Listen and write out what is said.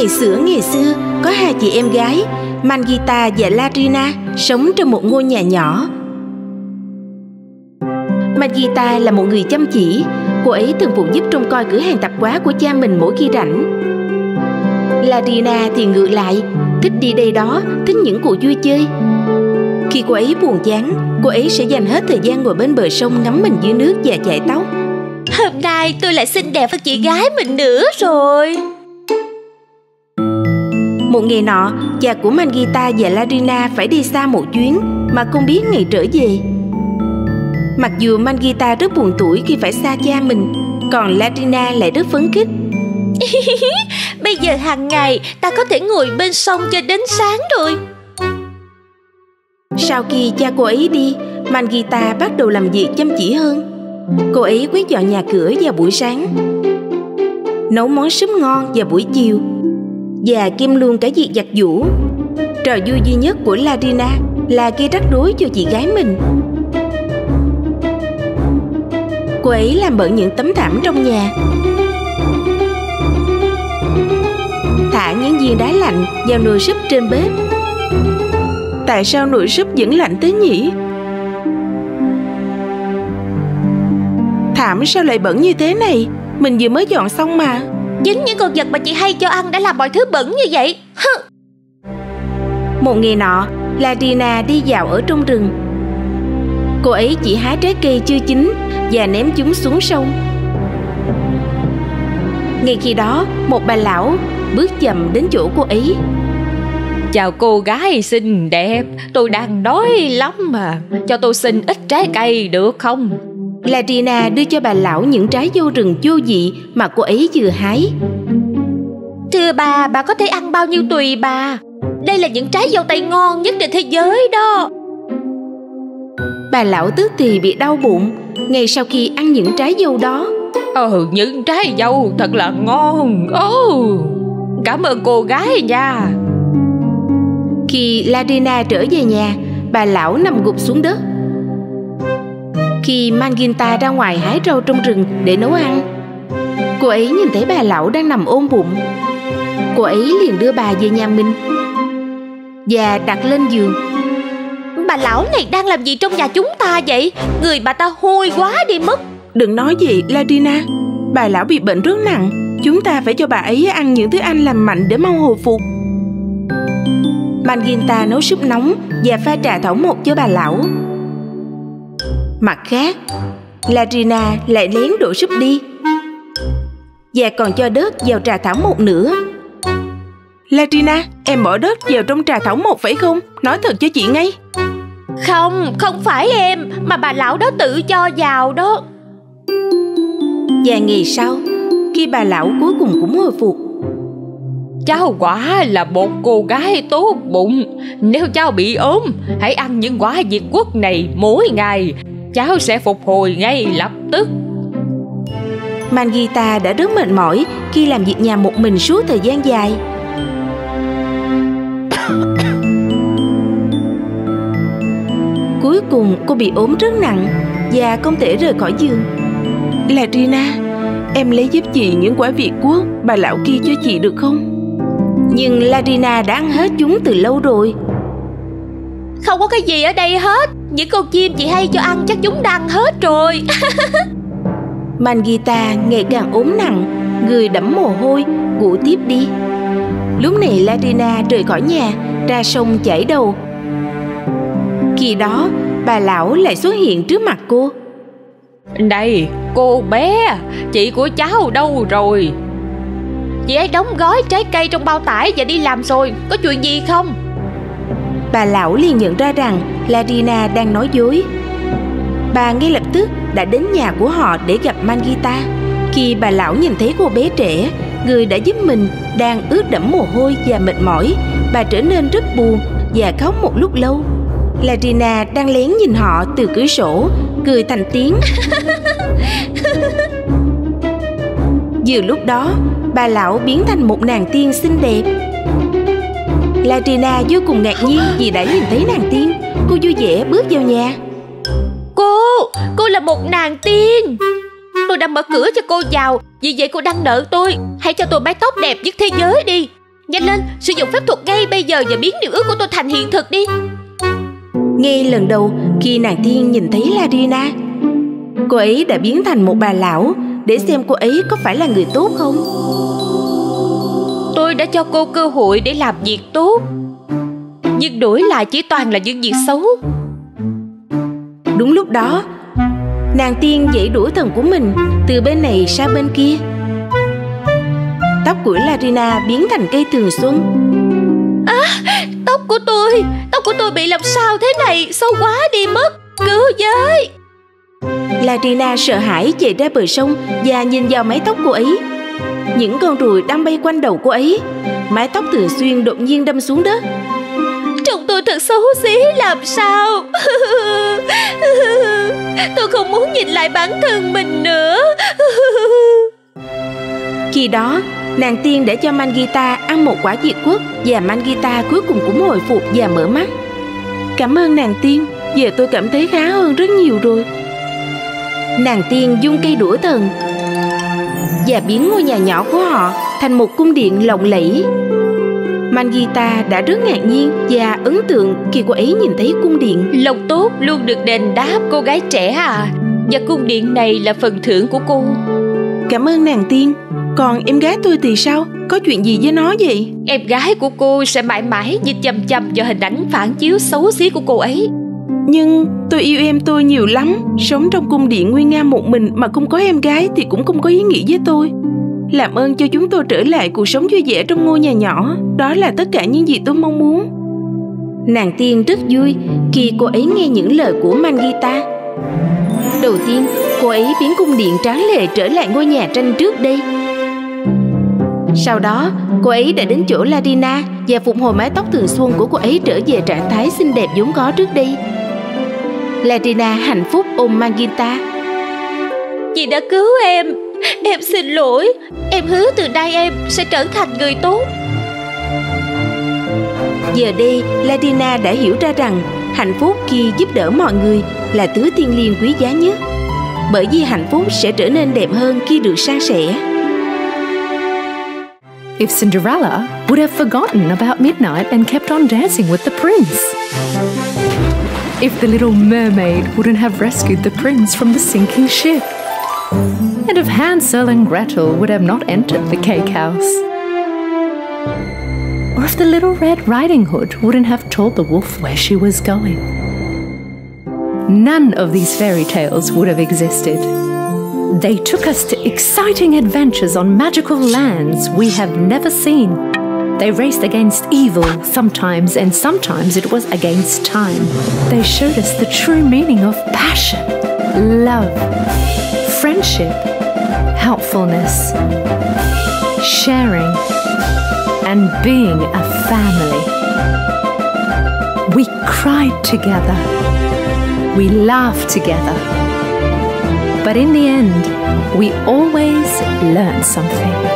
Ngày xưa, có hai chị em gái, Mangita và Larina, sống trong một ngôi nhà nhỏ. Mangita là một người chăm chỉ, cô ấy thường phụ giúp trông coi cửa hàng tạp hóa của cha mình mỗi khi rảnh. Larina thì ngược lại, thích đi đây đó, thích những cuộc vui chơi. Khi cô ấy buồn chán, cô ấy sẽ dành hết thời gian ngồi bên bờ sông ngắm mình dưới nước và chải tóc. Hôm nay tôi lại xinh đẹp với chị gái mình nữa rồi. Một ngày nọ, cha của Mangita và Larina phải đi xa một chuyến mà không biết ngày trở về. Mặc dù Mangita rất buồn tủi khi phải xa cha mình, còn Larina lại rất phấn khích. Bây giờ hàng ngày ta có thể ngồi bên sông cho đến sáng rồi. Sau khi cha cô ấy đi, Mangita bắt đầu làm việc chăm chỉ hơn. Cô ấy quét dọn nhà cửa vào buổi sáng, nấu món súp ngon vào buổi chiều, và kiêm luôn cả việc giặt giũ. Trò vui duy nhất của Larina là gây rắc rối cho chị gái mình. Cô ấy làm bẩn những tấm thảm trong nhà, thả những viên đá lạnh vào nồi súp trên bếp. Tại sao nồi súp vẫn lạnh thế nhỉ? Thảm sao lại bẩn như thế này? Mình vừa mới dọn xong mà. Chính những con vật mà chị hay cho ăn đã làm mọi thứ bẩn như vậy. Một ngày nọ, Larina đi dạo ở trong rừng. Cô ấy chỉ hái trái cây chưa chín và ném chúng xuống sông. Ngay khi đó, một bà lão bước chậm đến chỗ cô ấy. Chào cô gái xinh đẹp, tôi đang đói lắm mà. Cho tôi xin ít trái cây được không? Larina đưa cho bà lão những trái dâu rừng vô vị mà cô ấy vừa hái. Thưa bà có thể ăn bao nhiêu tùy bà. Đây là những trái dâu tây ngon nhất trên thế giới đó. Bà lão tức thì bị đau bụng ngay sau khi ăn những trái dâu đó. Những trái dâu thật là ngon. Cảm ơn cô gái nha. Khi Larina trở về nhà, bà lão nằm gục xuống đất. Khi Mangita ra ngoài hái rau trong rừng để nấu ăn, cô ấy nhìn thấy bà lão đang nằm ôm bụng. Cô ấy liền đưa bà về nhà mình và đặt lên giường. Bà lão này đang làm gì trong nhà chúng ta vậy? Người bà ta hôi quá đi mất. Đừng nói gì Larina, bà lão bị bệnh rất nặng. Chúng ta phải cho bà ấy ăn những thứ ăn làm mạnh để mau hồi phục. Mangita nấu súp nóng và pha trà thảo mộc cho bà lão. Mặt khác, Larina lại lén đổ súp đi và còn cho đất vào trà thảo mộc nữa. Larina, em bỏ đất vào trong trà thảo mộc phải không? Nói thật cho chị ngay. Không phải em, mà bà lão đó tự cho vào đó. Và ngày sau, khi bà lão cuối cùng cũng hồi phục, cháu quả là một cô gái tốt bụng. Nếu cháu bị ốm, hãy ăn những quả diệt quất này mỗi ngày. Cháu sẽ phục hồi ngay lập tức. Mangita đã rất mệt mỏi khi làm việc nhà một mình suốt thời gian dài. Cuối cùng cô bị ốm rất nặng và không thể rời khỏi giường. Larina, em lấy giúp chị những quả việt quất bà lão kia cho chị được không? Nhưng Larina đã ăn hết chúng từ lâu rồi. Không có cái gì ở đây hết. Những con chim chị hay cho ăn chắc chúng đã ăn hết rồi. Mangita ngày càng ốm nặng, người đẫm mồ hôi, ngủ tiếp đi. Lúc này Larina rời khỏi nhà, ra sông chảy đầu. Khi đó, bà lão lại xuất hiện trước mặt cô. Này, cô bé, chị của cháu đâu rồi? Chị ấy đóng gói trái cây trong bao tải và đi làm rồi, có chuyện gì không? Bà lão liền nhận ra rằng Larina đang nói dối. Bà ngay lập tức đã đến nhà của họ để gặp Mangita. Khi bà lão nhìn thấy cô bé trẻ, người đã giúp mình, đang ướt đẫm mồ hôi và mệt mỏi, bà trở nên rất buồn và khóc một lúc lâu. Larina đang lén nhìn họ từ cửa sổ, cười thành tiếng. Vừa lúc đó, bà lão biến thành một nàng tiên xinh đẹp. Larina vô cùng ngạc nhiên vì đã nhìn thấy nàng tiên. Cô vui vẻ bước vào nhà. Cô là một nàng tiên. Tôi đã mở cửa cho cô vào, vì vậy cô đang nợ tôi. Hãy cho tôi mái tóc đẹp nhất thế giới đi. Nhanh lên, sử dụng phép thuật ngay bây giờ và biến điều ước của tôi thành hiện thực đi. Ngay lần đầu khi nàng Thiên nhìn thấy Larina, cô ấy đã biến thành một bà lão để xem cô ấy có phải là người tốt không. Tôi đã cho cô cơ hội để làm việc tốt, nhưng đổi lại chỉ toàn là những việc xấu. Đúng lúc đó, nàng Tiên dãy đũa thần của mình từ bên này sang bên kia. Tóc của Larina biến thành cây thường xuân. À, tóc của tôi bị làm sao thế này, xấu quá đi mất, cứu với. Larina sợ hãi chạy ra bờ sông và nhìn vào mái tóc cô ấy. Những con ruồi đang bay quanh đầu cô ấy. Mái tóc thường xuyên đột nhiên đâm xuống đất. Trông tôi thật xấu xí làm sao. Tôi không muốn nhìn lại bản thân mình nữa. Khi đó, nàng Tiên đã cho Mangita ăn một quả diệt quất và Mangita cuối cùng cũng hồi phục và mở mắt. Cảm ơn nàng Tiên, giờ tôi cảm thấy khá hơn rất nhiều rồi. Nàng Tiên vung cây đũa thần và biến ngôi nhà nhỏ của họ thành một cung điện lộng lẫy. Mangita đã rất ngạc nhiên và ấn tượng khi cô ấy nhìn thấy cung điện. Lòng tốt luôn được đền đáp, cô gái trẻ à. Và cung điện này là phần thưởng của cô. Cảm ơn nàng Tiên. Còn em gái tôi thì sao? Có chuyện gì với nó vậy? Em gái của cô sẽ mãi mãi nhìn chằm chằm vào hình ảnh phản chiếu xấu xí của cô ấy. Nhưng tôi yêu em tôi nhiều lắm. Sống trong cung điện nguy nga một mình mà không có em gái thì cũng không có ý nghĩa với tôi. Làm ơn cho chúng tôi trở lại cuộc sống vui vẻ trong ngôi nhà nhỏ. Đó là tất cả những gì tôi mong muốn. Nàng Tiên rất vui khi cô ấy nghe những lời của Mangita. Đầu tiên, cô ấy biến cung điện tráng lệ trở lại ngôi nhà tranh trước đây. Sau đó, cô ấy đã đến chỗ Larina và phục hồi mái tóc thường xuân của cô ấy trở về trạng thái xinh đẹp vốn có trước đây. Larina hạnh phúc ôm Mangita. Chị đã cứu em xin lỗi. Em hứa từ nay em sẽ trở thành người tốt. Giờ đây, Larina đã hiểu ra rằng hạnh phúc khi giúp đỡ mọi người là thứ thiêng liêng quý giá nhất. Bởi vì hạnh phúc sẽ trở nên đẹp hơn khi được san sẻ. If Cinderella would have forgotten about midnight and kept on dancing with the prince. If the little mermaid wouldn't have rescued the prince from the sinking ship. And if Hansel and Gretel would have not entered the cake house. Or if the little Red Riding Hood wouldn't have told the wolf where she was going. None of these fairy tales would have existed. They took us to exciting adventures on magical lands we have never seen. They raced against evil sometimes, and sometimes it was against time. They showed us the true meaning of passion, love, friendship, helpfulness, sharing, and being a family. We cried together. We laughed together. But in the end, we always learn something.